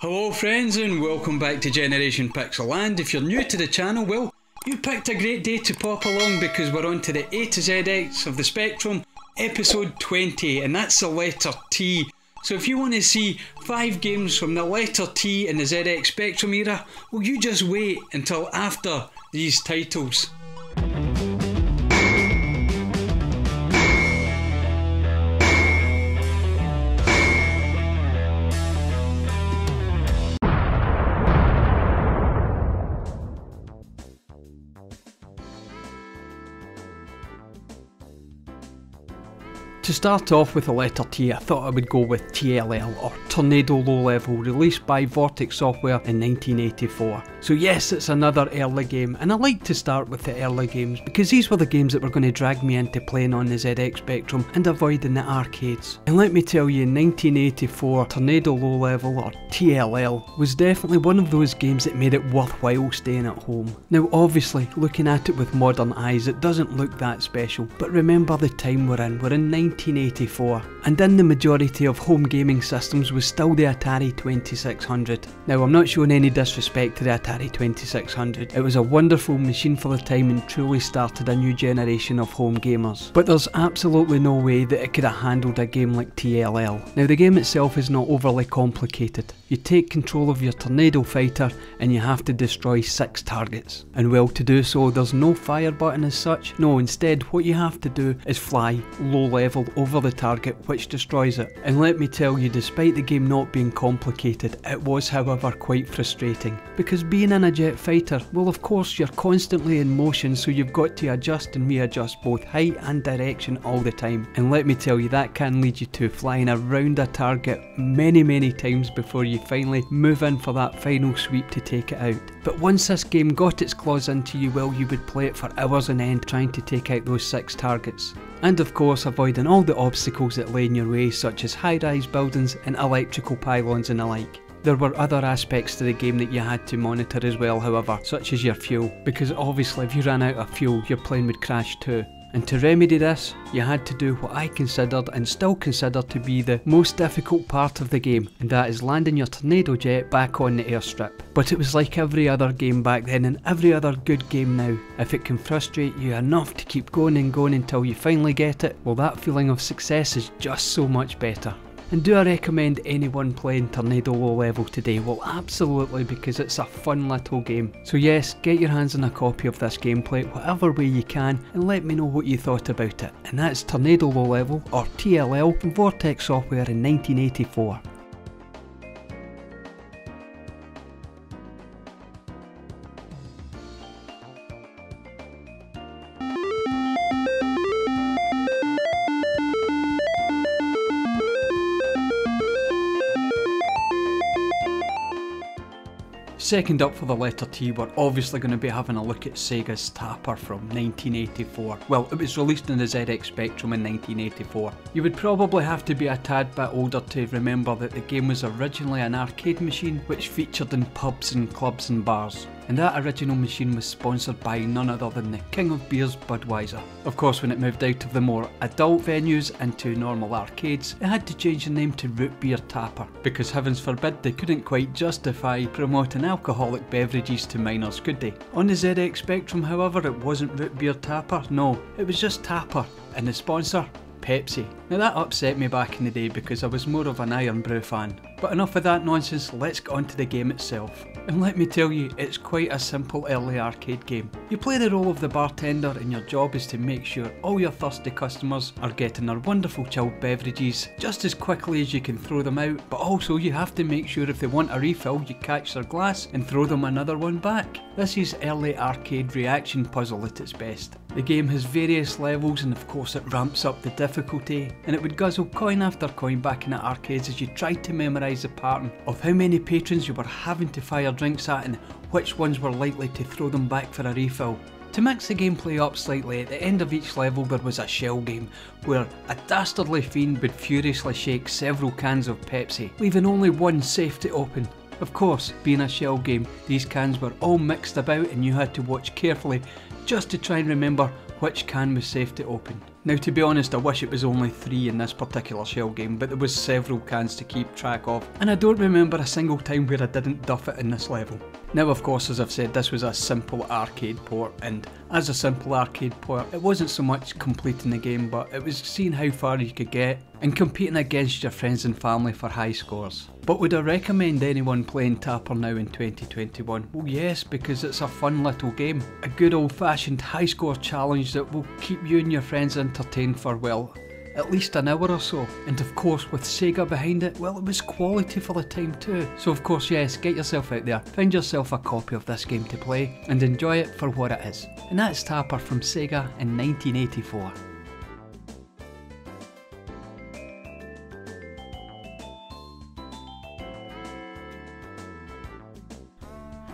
Hello friends and welcome back to Generation Pixel, and if you're new to the channel, well, you picked a great day to pop along because we're on to the A to ZX of the Spectrum episode 20, and that's the letter T. So if you want to see 5 games from the letter T in the ZX Spectrum era, well, you just wait until after these titles. To start off with the letter T, I thought I would go with TLL, or Tornado Low Level, released by Vortex Software in 1984. So yes, it's another early game, and I like to start with the early games because these were the games that were going to drag me into playing on the ZX Spectrum and avoiding the arcades. And let me tell you, in 1984, Tornado Low Level, or TLL, was definitely one of those games that made it worthwhile staying at home. Now obviously, looking at it with modern eyes, it doesn't look that special, but remember the time we're in. We're in 1984, and in the majority of home gaming systems was still the Atari 2600. Now I'm not showing any disrespect to the Atari 2600, it was a wonderful machine for the time and truly started a new generation of home gamers. But there's absolutely no way that it could have handled a game like TLL. Now the game itself is not overly complicated. You take control of your tornado fighter and you have to destroy 6 targets. And well, to do so there's no fire button as such, no, instead what you have to do is fly low level over the target, which destroys it. And let me tell you, despite the game not being complicated, it was however quite frustrating, because being in a jet fighter, well of course you're constantly in motion, so you've got to adjust and readjust both height and direction all the time. And let me tell you, that can lead you to flying around a target many times before you finally move in for that final sweep to take it out. But once this game got its claws into you, well, you would play it for hours on end trying to take out those 6 targets. And of course avoiding all the obstacles that lay in your way, such as high-rise buildings and electrical pylons and the like. There were other aspects to the game that you had to monitor as well however, such as your fuel, because obviously if you ran out of fuel your plane would crash too. And to remedy this, you had to do what I considered and still consider to be the most difficult part of the game, and that is landing your tornado jet back on the airstrip. But it was like every other game back then and every other good game now. If it can frustrate you enough to keep going and going until you finally get it, well, that feeling of success is just so much better. And do I recommend anyone playing Tornado Low Level today? Well, absolutely, because it's a fun little game. So yes, get your hands on a copy of this gameplay whatever way you can and let me know what you thought about it. And that's Tornado Low Level, or TLL, from Vortex Software in 1984. Second up for the letter T, we're obviously going to be having a look at Sega's Tapper from 1984. Well, it was released in the ZX Spectrum in 1984. You would probably have to be a tad bit older to remember that the game was originally an arcade machine which featured in pubs and clubs and bars. And that original machine was sponsored by none other than the King of Beers, Budweiser. Of course, when it moved out of the more adult venues into normal arcades, it had to change the name to Root Beer Tapper, because heavens forbid they couldn't quite justify promoting alcoholic beverages to minors, could they? On the ZX Spectrum, however, it wasn't Root Beer Tapper, no, it was just Tapper, and the sponsor, Pepsi. Now that upset me back in the day because I was more of an Iron Brew fan. But enough of that nonsense, let's get on to the game itself. And let me tell you, it's quite a simple early arcade game. You play the role of the bartender and your job is to make sure all your thirsty customers are getting their wonderful chilled beverages just as quickly as you can throw them out, but also you have to make sure if they want a refill you catch their glass and throw them another one back. This is early arcade reaction puzzle at its best. The game has various levels and of course it ramps up the difficulty, and it would guzzle coin after coin back in the arcades as you tried to memorise the pattern of how many patrons you were having to fire drinks at and which ones were likely to throw them back for a refill. To mix the gameplay up slightly, at the end of each level there was a shell game, where a dastardly fiend would furiously shake several cans of Pepsi, leaving only one safe to open. Of course, being a shell game, these cans were all mixed about and you had to watch carefully just to try and remember which can was safe to open. Now, to be honest, I wish it was only 3 in this particular shell game, but there was several cans to keep track of, and I don't remember a single time where I didn't duff it in this level. Now, of course, as I've said, this was a simple arcade port, and as a simple arcade port, it wasn't so much completing the game, but it was seeing how far you could get and competing against your friends and family for high scores. But would I recommend anyone playing Tapper now in 2021? Well, yes, because it's a fun little game. A good old-fashioned high-score challenge that will keep you and your friends entertained for, well, at least an hour or so. And of course, with Sega behind it, well, it was quality for the time too. So of course, yes, get yourself out there, find yourself a copy of this game to play, and enjoy it for what it is. And that's Tapper from Sega in 1984.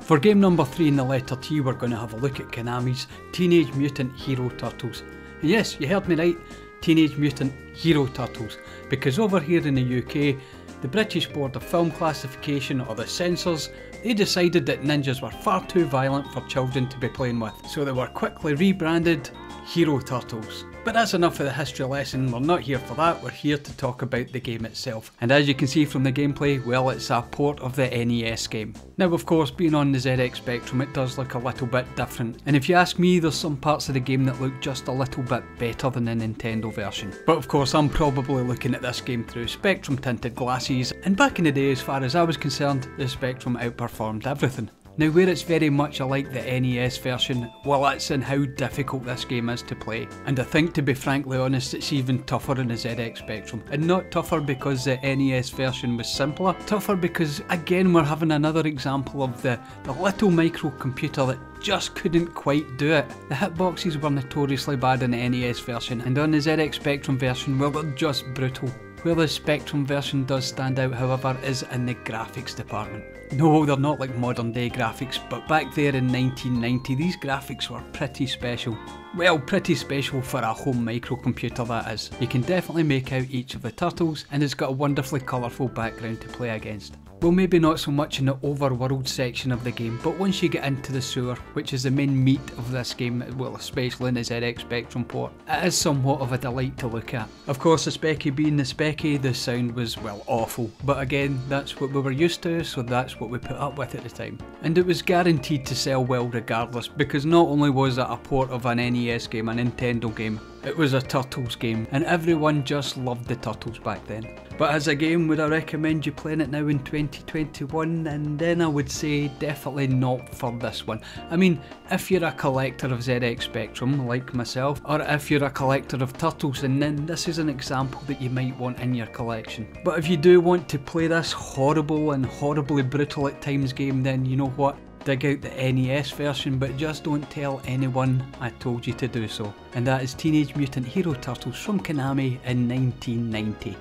For game number 3 in the letter T, we're going to have a look at Konami's Teenage Mutant Hero Turtles. And yes, you heard me right, Teenage Mutant Hero Turtles, because over here in the UK, the British Board of Film Classification, or the censors, they decided that ninjas were far too violent for children to be playing with, so they were quickly rebranded Hero Turtles. But that's enough of the history lesson, we're not here for that, we're here to talk about the game itself. And as you can see from the gameplay, well, it's a port of the NES game. Now of course, being on the ZX Spectrum, it does look a little bit different, and if you ask me, there's some parts of the game that look just a little bit better than the Nintendo version. But of course, I'm probably looking at this game through Spectrum tinted glasses, and back in the day, as far as I was concerned, the Spectrum outperformed everything. Now, where it's very much alike the NES version, well, that's in how difficult this game is to play. And I think, to be frankly honest, it's even tougher in the ZX Spectrum. And not tougher because the NES version was simpler, tougher because, again, we're having another example of the little microcomputer that just couldn't quite do it. The hitboxes were notoriously bad in the NES version, and on the ZX Spectrum version, well, they're just brutal. Where the Spectrum version does stand out, however, is in the graphics department. No, they're not like modern day graphics, but back there in 1990, these graphics were pretty special. Well, pretty special for a home microcomputer, that is. You can definitely make out each of the turtles, and it's got a wonderfully colourful background to play against. Well, maybe not so much in the overworld section of the game, but once you get into the sewer, which is the main meat of this game, well, especially in the ZX Spectrum port, it is somewhat of a delight to look at. Of course, the Specky being the Specky, the sound was, well, awful, but again, that's what we were used to, so that's what we put up with at the time. And it was guaranteed to sell well regardless, because not only was it a port of an NES game, a Nintendo game, it was a Turtles game, and everyone just loved the Turtles back then. But as a game, would I recommend you playing it now in 2021? And then I would say definitely not for this one. I mean, if you're a collector of ZX Spectrum, like myself, or if you're a collector of Turtles, then this is an example that you might want in your collection. But if you do want to play this horrible and horribly brutal at times game, then you know what? Dig out the NES version, but just don't tell anyone I told you to do so. And that is Teenage Mutant Hero Turtles from Konami in 1990.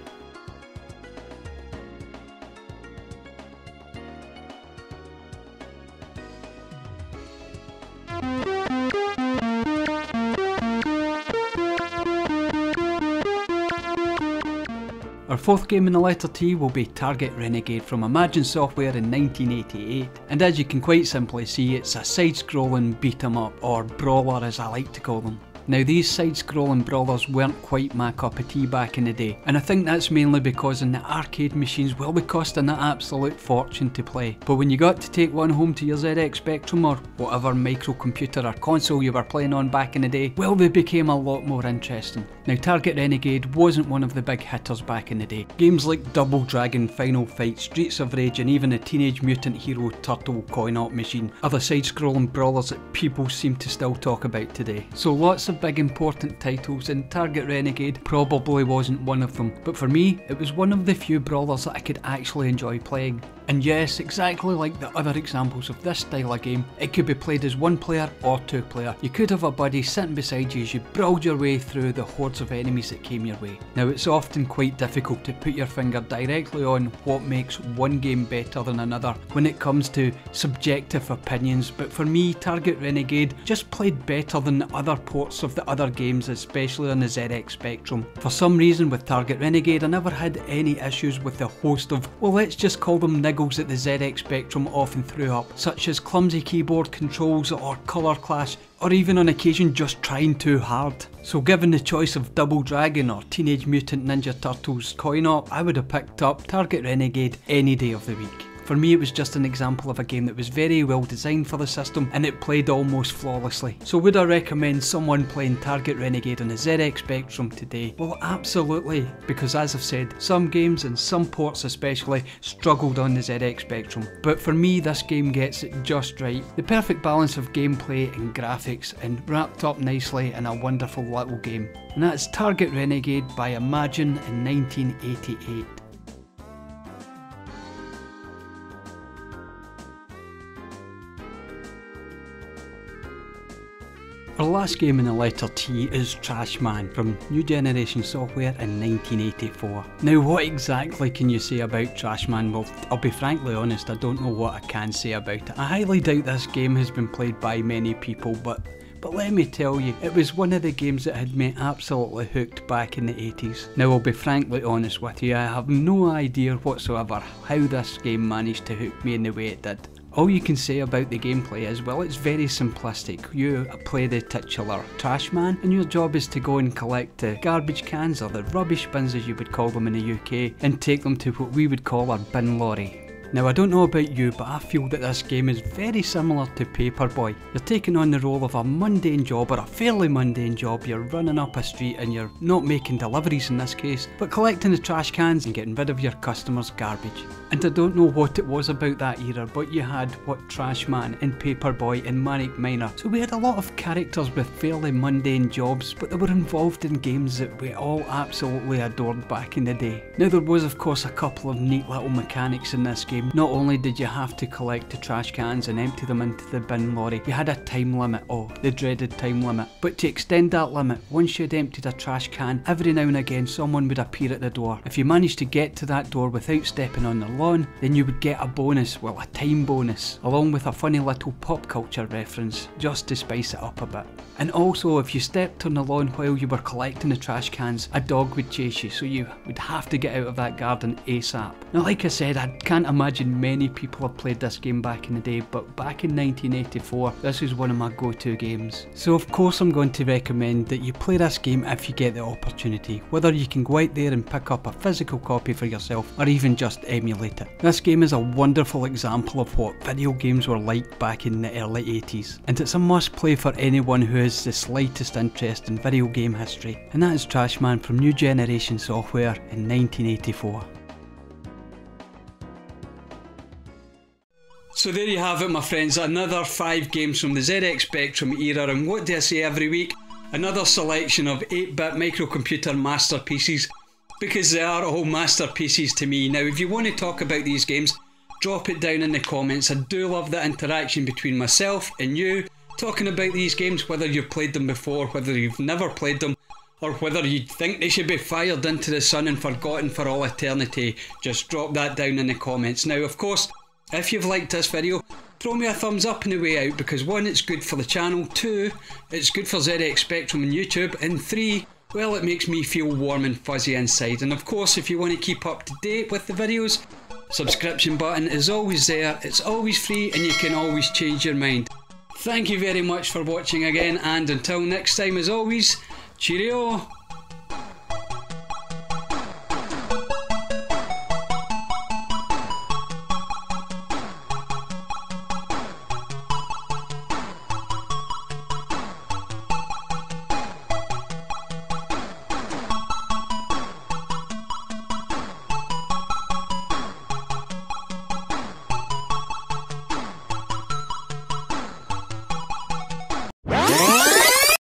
Our fourth game in the letter T will be Target Renegade from Imagine Software in 1988, and as you can quite simply see, it's a side-scrolling beat-em-up, or brawler as I like to call them. Now, these side-scrolling brawlers weren't quite my cup of tea back in the day, and I think that's mainly because in the arcade machines, well, they cost an absolute fortune to play. But when you got to take one home to your ZX Spectrum or whatever microcomputer or console you were playing on back in the day, well, they became a lot more interesting. Now, Target Renegade wasn't one of the big hitters back in the day. Games like Double Dragon, Final Fight, Streets of Rage, and even the Teenage Mutant Hero Turtle coin-op machine are the side-scrolling brawlers that people seem to still talk about today. So lots of big important titles, and Target Renegade probably wasn't one of them, but for me, it was one of the few brawlers that I could actually enjoy playing. And yes, exactly like the other examples of this style of game, it could be played as one player or two player. You could have a buddy sitting beside you as you brawled your way through the hordes of enemies that came your way. Now, it's often quite difficult to put your finger directly on what makes one game better than another when it comes to subjective opinions, but for me, Target Renegade just played better than the other ports ports of the other games, especially on the ZX Spectrum. For some reason with Target Renegade I never had any issues with the host of, well let's just call them niggles that the ZX Spectrum often threw up, such as clumsy keyboard controls or colour clash, or even on occasion just trying too hard. So given the choice of Double Dragon or Teenage Mutant Ninja Turtles coin-op, I would have picked up Target Renegade any day of the week. For me it was just an example of a game that was very well designed for the system and it played almost flawlessly. So would I recommend someone playing Target Renegade on the ZX Spectrum today? Well absolutely, because as I've said, some games and some ports especially struggled on the ZX Spectrum. But for me this game gets it just right. The perfect balance of gameplay and graphics and wrapped up nicely in a wonderful little game. And that's Target Renegade by Imagine in 1988. Our last game in the letter T is Trashman from New Generation Software in 1984. Now what exactly can you say about Trashman? Well, I'll be frankly honest, I don't know what I can say about it. I highly doubt this game has been played by many people, but let me tell you, it was one of the games that had me absolutely hooked back in the 80s. Now I'll be frankly honest with you, I have no idea whatsoever how this game managed to hook me in the way it did. All you can say about the gameplay is, well, it's very simplistic. You play the titular trash man and your job is to go and collect the garbage cans, or the rubbish bins as you would call them in the UK, and take them to what we would call a bin lorry. Now I don't know about you, but I feel that this game is very similar to Paperboy. You're taking on the role of a mundane job, or a fairly mundane job. You're running up a street and you're not making deliveries in this case, but collecting the trash cans and getting rid of your customers' garbage. And I don't know what it was about that era, but you had Trashman and Paperboy and Manic Miner. So we had a lot of characters with fairly mundane jobs, but they were involved in games that we all absolutely adored back in the day. Now there was of course a couple of neat little mechanics in this game. Not only did you have to collect the trash cans and empty them into the bin lorry, you had a time limit, oh, the dreaded time limit. But to extend that limit, once you'd emptied a trash can, every now and again someone would appear at the door. If you managed to get to that door without stepping on the lawn, then you would get a bonus, well a time bonus, along with a funny little pop culture reference, just to spice it up a bit. And also, if you stepped on the lawn while you were collecting the trash cans, a dog would chase you, so you would have to get out of that garden ASAP. Now like I said, I can't imagine many people have played this game back in the day, but back in 1984 this is one of my go-to games. So of course I'm going to recommend that you play this game if you get the opportunity, whether you can go out there and pick up a physical copy for yourself or even just emulate it. This game is a wonderful example of what video games were like back in the early 80s, and it's a must play for anyone who has the slightest interest in video game history, and that is Trashman from New Generation Software in 1984. So there you have it my friends, another 5 games from the ZX Spectrum era, and what do I say every week? Another selection of 8-bit microcomputer masterpieces, because they are all masterpieces to me. Now if you want to talk about these games, drop it down in the comments. I do love the interaction between myself and you, talking about these games, whether you've played them before, whether you've never played them, or whether you think they should be fired into the sun and forgotten for all eternity. Just drop that down in the comments. Now of course, if you've liked this video, throw me a thumbs up on the way out, because 1, it's good for the channel, 2, it's good for ZX Spectrum and YouTube, and 3, well it makes me feel warm and fuzzy inside. And of course if you want to keep up to date with the videos, subscription button is always there, it's always free and you can always change your mind. Thank you very much for watching again, and until next time as always, cheerio!